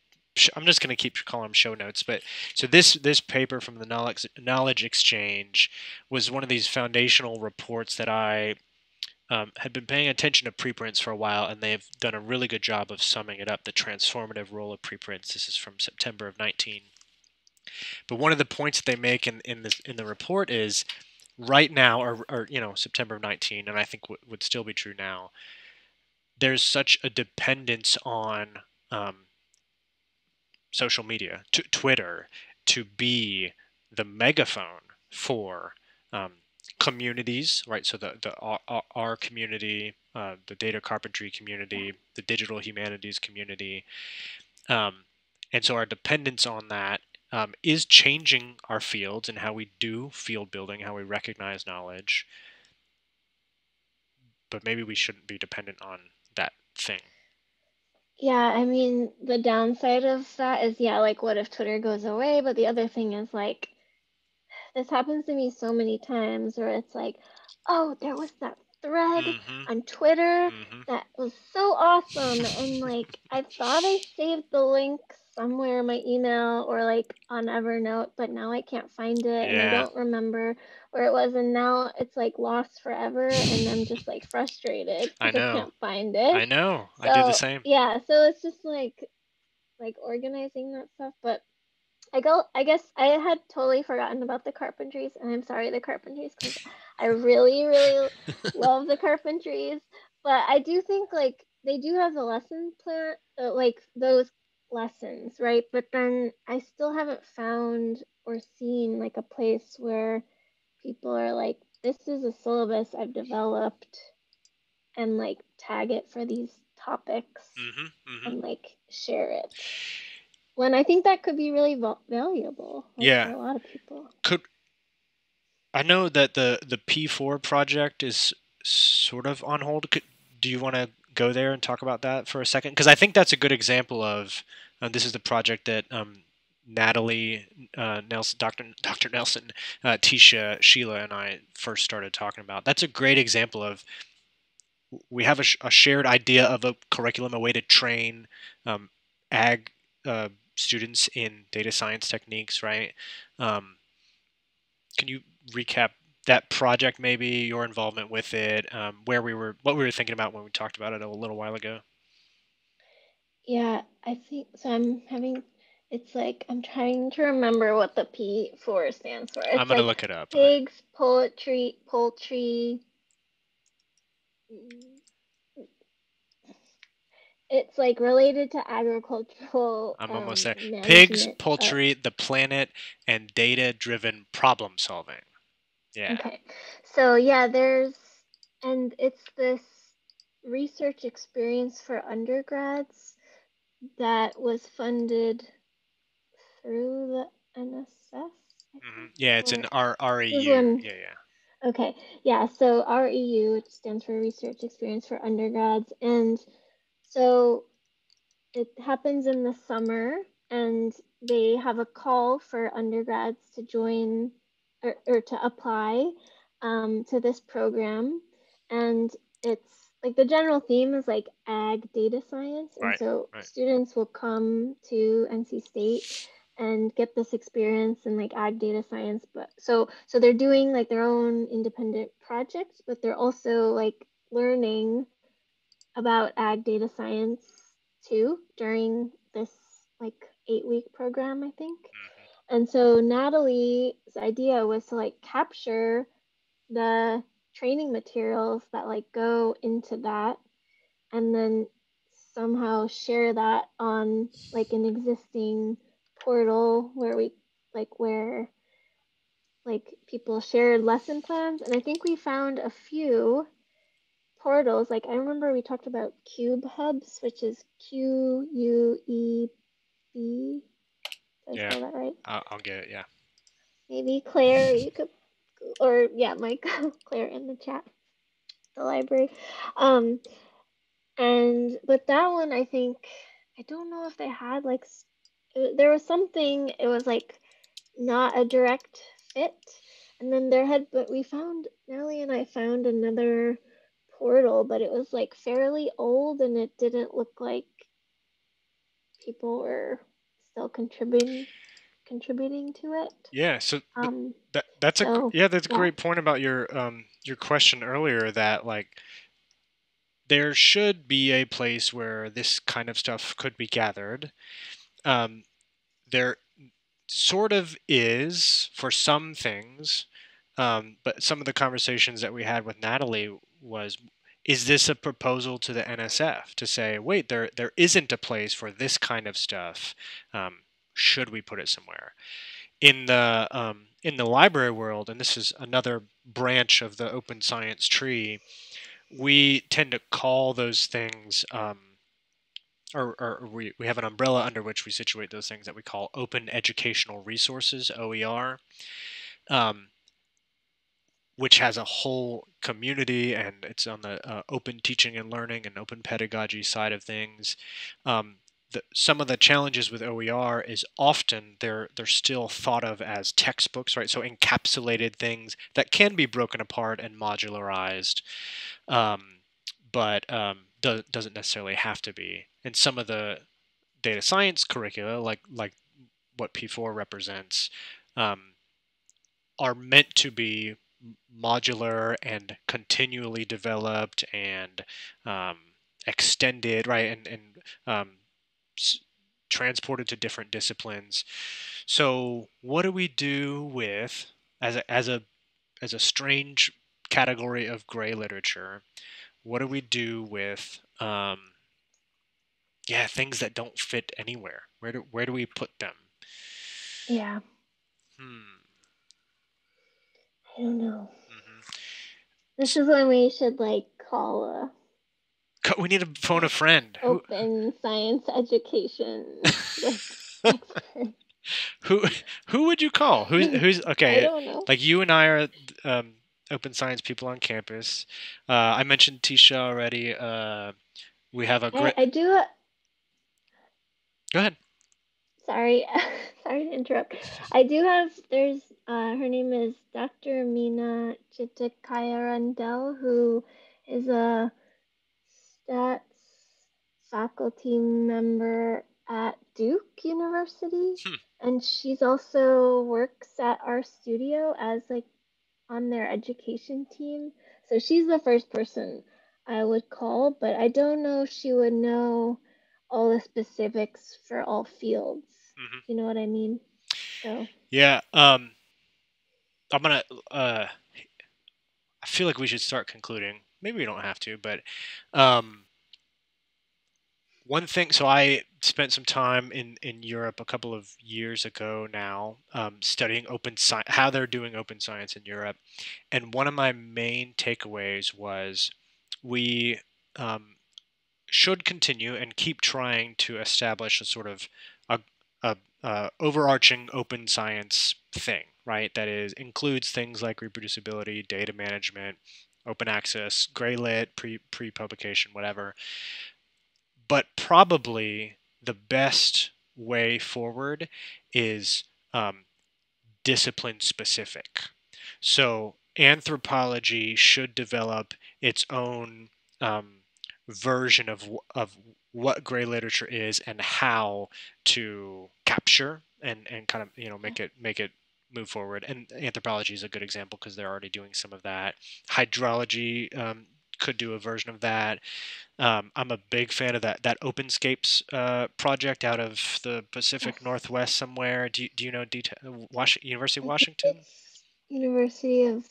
I'm just going to keep calling them show notes, but so this this paper from the Knowledge, Knowledge Exchange was one of these foundational reports that I um, had been paying attention to preprints for a while, and they've done a really good job of summing it up, the transformative role of preprints. This is from September of nineteen. But one of the points that they make in in the in the report is right now, or, or you know, September of nineteen, and I think w would still be true now. There's such a dependence on um, social media, to Twitter, to be the megaphone for um, communities, right? So the, the R, R community, uh, the data carpentry community, the digital humanities community. Um, and so our dependence on that um, is changing our fields and how we do field building, how we recognize knowledge. But maybe we shouldn't be dependent on that thing. Yeah, I mean, the downside of that is, yeah, like, what if Twitter goes away? But the other thing is, like, this happens to me so many times where it's like, oh, there was that thread mm-hmm. on Twitter mm-hmm. that was so awesome. And, like, I thought I saved the link somewhere in my email or, like, on Evernote, but now I can't find it. Yeah. And I don't remember where it was. And now it's, like, lost forever. And I'm just, like, frustrated because I, know. I can't find it. I know. So, I do the same. Yeah. So it's just, like, like organizing that stuff. But I go, I guess I had totally forgotten about the Carpentries. And I'm sorry, the Carpentries, because I really, really love the Carpentries. But I do think, like, they do have the lesson plan, uh, like, those lessons, right? But then I still haven't found or seen like a place where people are like, this is a syllabus I've developed and like tag it for these topics mm-hmm, mm-hmm. and like share it. When I think that could be really valuable like, yeah. for a lot of people. Could I know that the, the P four project is sort of on hold. Could, do you want to go there and talk about that for a second? Because I think that's a good example of uh, this is the project that um, Natalie uh, Nelson, Doctor Doctor Nelson, uh, Tisha, Sheila, and I first started talking about. That's a great example of we have a, sh a shared idea of a curriculum, a way to train um, ag uh, students in data science techniques, right? Um, can you recap that project, maybe your involvement with it, um, where we were, what we were thinking about when we talked about it a little while ago? Yeah, I think so. I'm having, it's like I'm trying to remember what the P four stands for. It's I'm gonna like look it up. Pigs, poetry, poultry. It's like related to agricultural. I'm almost um, there. Pigs, poultry, of... the planet, and data-driven problem solving. Yeah. Okay. So yeah, there's, and it's this research experience for undergrads that was funded through the N S S. Mm-hmm. Yeah, it's an R E U. Yeah, yeah. Okay. Yeah. So R E U, which stands for Research Experience for Undergrads, and so it happens in the summer, and they have a call for undergrads to join. Or, or to apply um, to this program, and it's like the general theme is like ag data science. And right, so right. students will come to N C State and get this experience in like ag data science. But so, so they're doing like their own independent projects, but they're also like learning about ag data science too during this like eight week program, I think. Mm-hmm. And so Natalie's idea was to like capture the training materials that like go into that and then somehow share that on like an existing portal where we like where like people shared lesson plans. And I think we found a few portals. Like I remember we talked about Cube Hubs, which is Q U E B. Did I yeah. spell that right? I'll, I'll get it, yeah. Maybe Claire, you could, or yeah, Mike, Claire in the chat, the library. Um, and, but that one, I think, I don't know if they had like, there was something, it was like not a direct fit. And then there had, but we found, Nellie and I found another portal, but it was like fairly old and it didn't look like people were still contributing. contributing to it. Yeah, so um, that that's a so, yeah, that's a yeah. great point about your um your question earlier that like there should be a place where this kind of stuff could be gathered. Um there sort of is for some things. Um but some of the conversations that we had with Natalie was, is this a proposal to the N S F to say, wait, there there isn't a place for this kind of stuff. Um Should we put it somewhere? In the um, in the library world, and this is another branch of the open science tree, we tend to call those things, um, or, or we, we have an umbrella under which we situate those things that we call open educational resources, O E R, um, which has a whole community, and it's on the uh, open teaching and learning and open pedagogy side of things. Um, The, some of the challenges with O E R is often they're they're still thought of as textbooks, right? So encapsulated things that can be broken apart and modularized, um, but um, do, doesn't necessarily have to be. And some of the data science curricula, like like what P four represents, um, are meant to be modular and continually developed and um, extended, right? And and um, transported to different disciplines. So what do we do with, as a, as a as a strange category of gray literature, what do we do with um, yeah things that don't fit anywhere? Where do where do we put them? Yeah. Hmm. I don't know. Mm-hmm. This is when we should like call a. We need to phone a friend. Open science education. who who would you call? Who's who's okay? I don't know. Like you and I are um, open science people on campus. Uh, I mentioned Tisha already. Uh, we have a great. I, I do. A... Go ahead. Sorry, sorry to interrupt. I do have. There's uh, her name is Doctor Mina Chitkaya Randell, who is a stats faculty member at Duke University, hmm. and she's also works at our studio as like on their education team. So she's the first person I would call, but I don't know if she would know all the specifics for all fields. Mm-hmm. You know what I mean? So yeah, um, I'm gonna. Uh, I feel like we should start concluding. Maybe we don't have to, but um, one thing, so I spent some time in, in Europe a couple of years ago now um, studying open science, how they're doing open science in Europe. And one of my main takeaways was we um, should continue and keep trying to establish a sort of a, a, a overarching open science thing, right? That is includes things like reproducibility, data management, open access, gray lit, pre, pre-publication, whatever. But probably the best way forward is um, discipline specific. So anthropology should develop its own um, version of, of what gray literature is and how to capture and, and kind of, you know, make it, make it move forward. And anthropology is a good example because they're already doing some of that. Hydrology um, could do a version of that. Um, I'm a big fan of that, that Openscapes uh, project out of the Pacific Northwest somewhere. Do you, do you know detail, Was- University of Washington? University of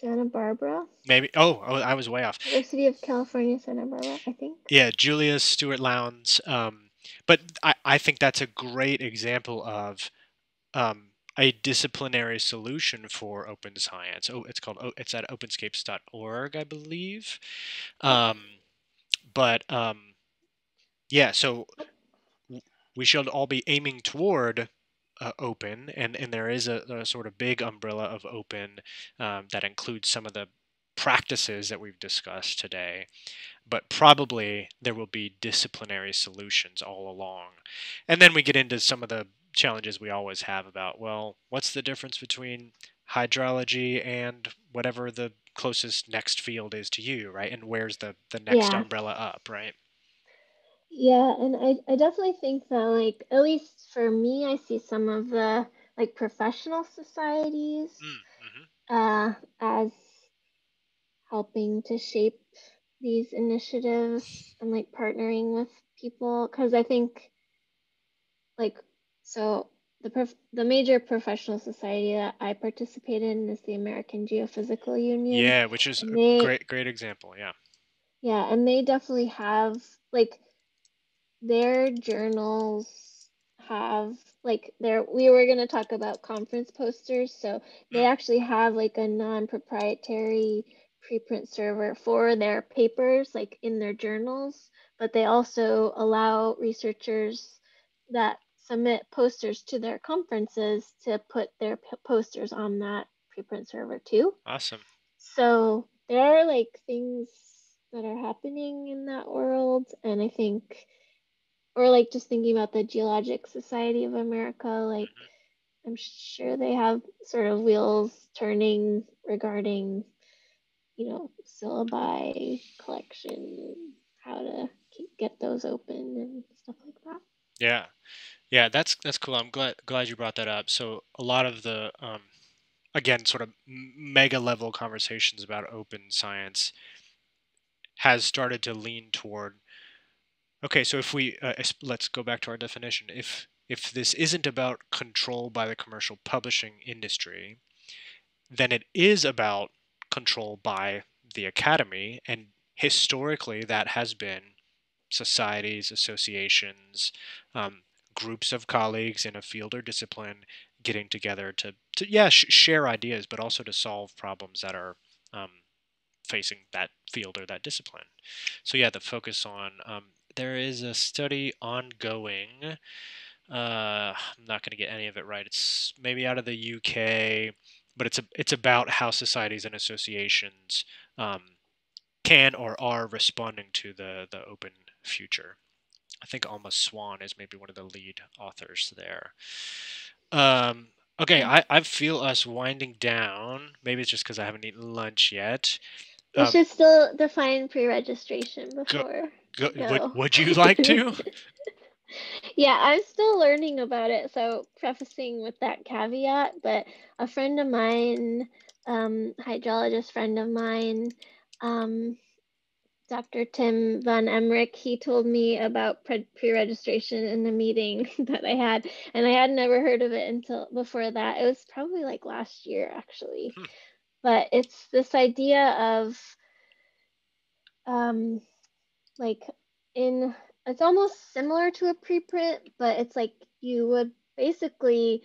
Santa Barbara? Maybe. Oh, oh, I was way off. University of California, Santa Barbara, I think. Yeah, Julia Stewart Lowndes. Um, but I, I think that's a great example of um, a disciplinary solution for open science. Oh, it's called, it's at openscapes dot org, I believe. Um, but um, yeah, so we should all be aiming toward Uh, open, and, and there is a, a sort of big umbrella of open um, that includes some of the practices that we've discussed today, but probably there will be disciplinary solutions all along. And then we get into some of the challenges we always have about, well, what's the difference between hydrology and whatever the closest next field is to you, right? And where's the, the next yeah. umbrella up, right? Yeah, and I, I definitely think that, like, at least for me, I see some of the, like, professional societies mm-hmm. uh, as helping to shape these initiatives and, like, partnering with people. Because I think, like, so the, prof- the major professional society that I participate in is the American Geophysical Union. Yeah, which is and a they, great, great example, yeah. Yeah, and they definitely have, like, their journals have like their we were going to talk about conference posters, so they actually have like a non-proprietary preprint server for their papers, like in their journals, but they also allow researchers that submit posters to their conferences to put their p- posters on that preprint server too. Awesome. So there are like things that are happening in that world, and I think Or like just thinking about the Geologic Society of America, like I'm sure they have sort of wheels turning regarding, you know, syllabi collection, how to keep, get those open and stuff like that. Yeah, yeah, that's that's cool. I'm glad glad you brought that up. So a lot of the, um, again, sort of mega level conversations about open science has started to lean toward. Okay, so if we uh, let's go back to our definition. If if this isn't about control by the commercial publishing industry, then it is about control by the academy, and historically that has been societies, associations, um, groups of colleagues in a field or discipline getting together to to yeah sh- share ideas, but also to solve problems that are um, facing that field or that discipline. So yeah, the focus on um, there is a study ongoing. Uh, I'm not going to get any of it right. It's maybe out of the U K, but it's a, it's about how societies and associations um, can or are responding to the the open future. I think Alma Swan is maybe one of the lead authors there. Um, okay, I, I feel us winding down. Maybe it's just because I haven't eaten lunch yet. We um, should still define pre-registration before. Go, go. Would, would you like to? Yeah, I'm still learning about it. So prefacing with that caveat, but a friend of mine, um, hydrologist friend of mine, um, Doctor Tim Van Emmerich, he told me about pre- pre-registration in the meeting that I had, and I had never heard of it until before that. It was probably like last year, actually. Hmm. But it's this idea of, um, like in, it's almost similar to a preprint, but it's like you would basically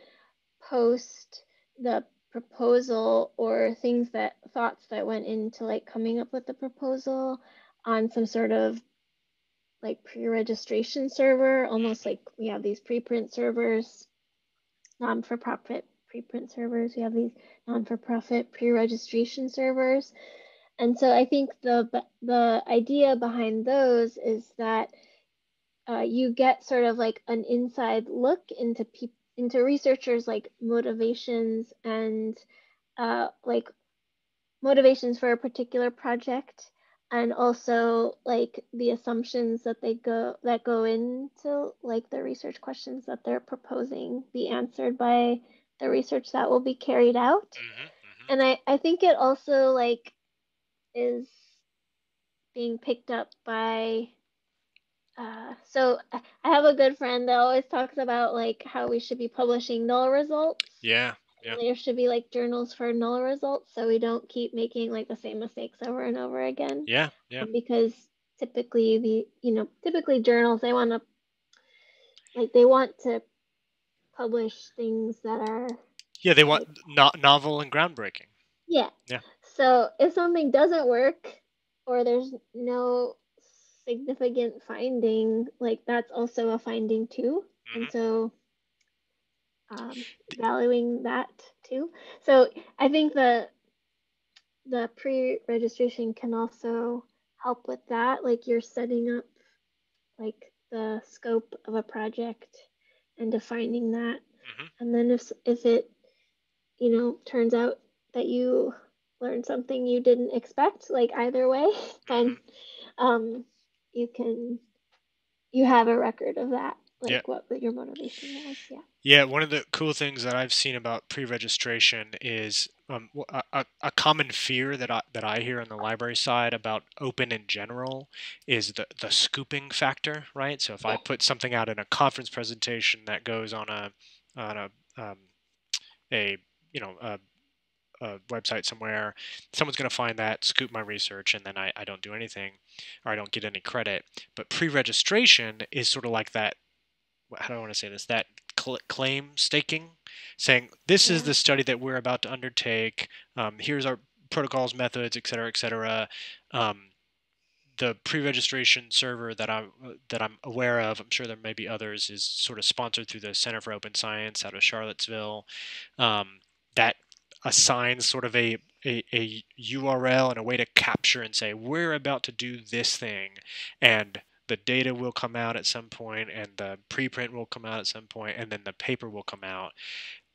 post the proposal or things that, thoughts that went into like coming up with the proposal on some sort of like pre-registration server, almost like we have these preprint servers, non-for-profit preprint servers, we have these non-for-profit pre-registration servers. And so I think the the idea behind those is that uh, you get sort of like an inside look into pe- into researchers' like motivations and uh, like motivations for a particular project, and also like the assumptions that they go that go into like the research questions that they're proposing be answered by the research that will be carried out. Mm-hmm, mm-hmm. And I, I think it also like is being picked up by uh, so I have a good friend that always talks about like how we should be publishing null results. Yeah. Yeah. There should be like journals for null results, so we don't keep making like the same mistakes over and over again. Yeah, yeah. Because typically the you know typically journals they want to like they want to publish things that are yeah they want like, no novel and groundbreaking. Yeah. Yeah. So if something doesn't work or there's no significant finding, like that's also a finding too, mm-hmm. and so. Um, valuing that too. So I think the the pre-registration can also help with that. Like you're setting up like the scope of a project and defining that. Mm-hmm. And then if if it you know turns out that you learned something you didn't expect, like either way, then um, you can you have a record of that. Like yeah. what your motivation was, yeah. Yeah, one of the cool things that I've seen about pre-registration is um, a, a common fear that I, that I hear on the library side about open in general is the, the scooping factor, right? So if yeah. I put something out in a conference presentation that goes on a on a um, a you know a, a website somewhere, someone's going to find that, scoop my research, and then I, I don't do anything or I don't get any credit. But pre-registration is sort of like that. How do I want to say this? That claim staking, saying this is the study that we're about to undertake. Um, here's our protocols, methods, et cetera, et cetera. Um, the pre-registration server that I'm that I'm aware of, I'm sure there may be others, is sort of sponsored through the Center for Open Science out of Charlottesville. Um, that assigns sort of a A, a U R L and a way to capture and say we're about to do this thing, and the data will come out at some point, and the preprint will come out at some point, and then the paper will come out.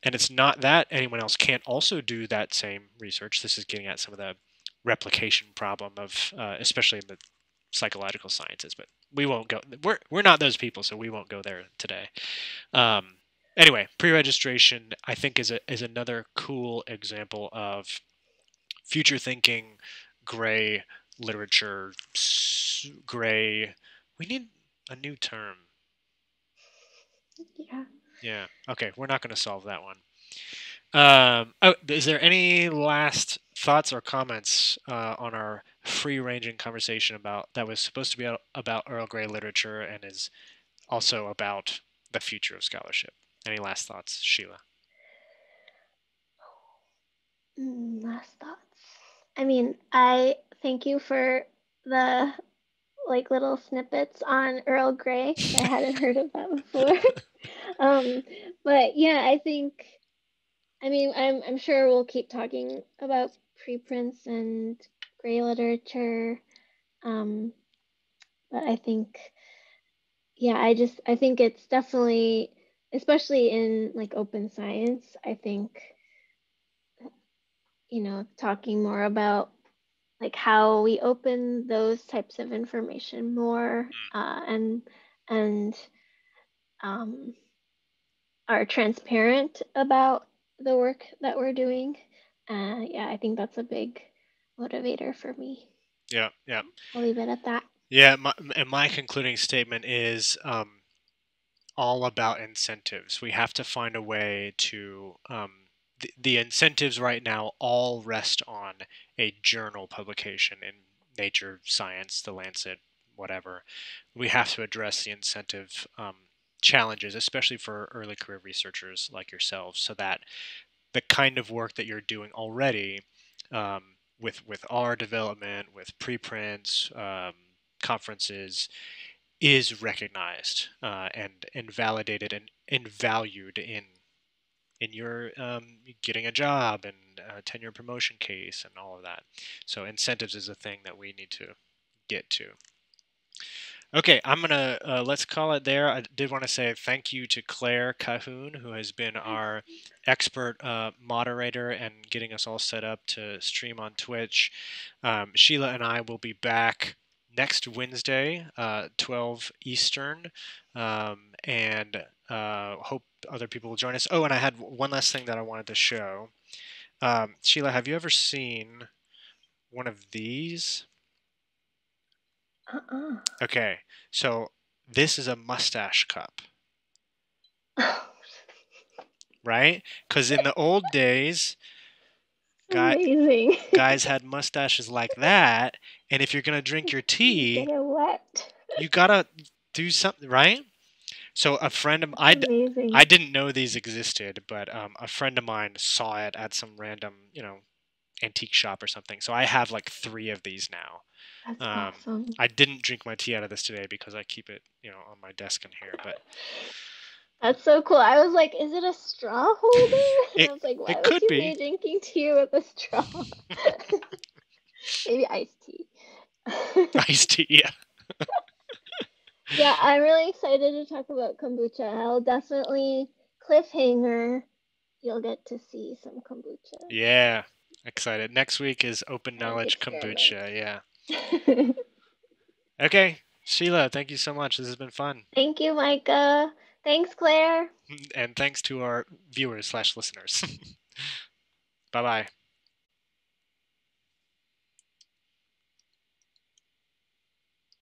And it's not that anyone else can't also do that same research. This is getting at some of the replication problem of, uh, especially in the psychological sciences. But we won't go. We're we're not those people, so we won't go there today. Um, anyway, pre-registration I think is a is another cool example of future thinking, gray literature, gray. We need a new term. Yeah. Yeah. Okay. We're not going to solve that one. Um, oh, is there any last thoughts or comments uh, on our free-ranging conversation about that was supposed to be about Earl Grey literature and is also about the future of scholarship? Any last thoughts, Sheila? Mm, last thoughts. I mean, I thank you for the. Like little snippets on Earl Grey. I hadn't heard of that before. um, but yeah, I think, I mean, I'm, I'm sure we'll keep talking about preprints and gray literature. Um, but I think, yeah, I just, I think it's definitely, especially in like open science, I think, you know, talking more about like how we open those types of information more uh, and and um, are transparent about the work that we're doing. Uh, yeah, I think that's a big motivator for me. Yeah, yeah. I'll leave it at that. Yeah, my, and my concluding statement is um, all about incentives. We have to find a way to... Um, The, the incentives right now all rest on a journal publication in Nature, Science, The Lancet, whatever. We have to address the incentive um, challenges, especially for early career researchers like yourselves, so that the kind of work that you're doing already um, with, with R development, with preprints, um, conferences, is recognized uh, and, and validated and, and valued in in your um, getting a job and a tenure promotion case and all of that. So incentives is a thing that we need to get to. Okay, I'm gonna uh, let's call it there. I did want to say thank you to Claire Cahoon, who has been our expert uh, moderator and getting us all set up to stream on Twitch. Um, Sheila and I will be back next Wednesday, uh, twelve Eastern, um, and uh, hope other people will join us. Oh, and I had one last thing that I wanted to show. Um, Sheila, have you ever seen one of these? Uh-uh. Okay, so this is a mustache cup, right? Because in the old days, guy, guys had mustaches like that, and if you're gonna drink your tea, get it wet. You gotta do something, right? So a friend of I, d I didn't know these existed, but um, a friend of mine saw it at some random, you know, antique shop or something. So I have like three of these now. That's um, awesome. I didn't drink my tea out of this today because I keep it, you know, on my desk in here. But that's so cool. I was like, "Is it a straw holder?" And it, I was like, "Why it would could you be. be drinking tea with a straw?" Maybe iced tea. Iced tea, yeah. Yeah, I'm really excited to talk about kombucha. I'll definitely cliffhanger. You'll get to see some kombucha. Yeah, excited. Next week is open knowledge kombucha. Yeah. Okay, Sheila, thank you so much. This has been fun. Thank you, Micah. Thanks, Claire. And thanks to our viewers slash listeners. Bye-bye.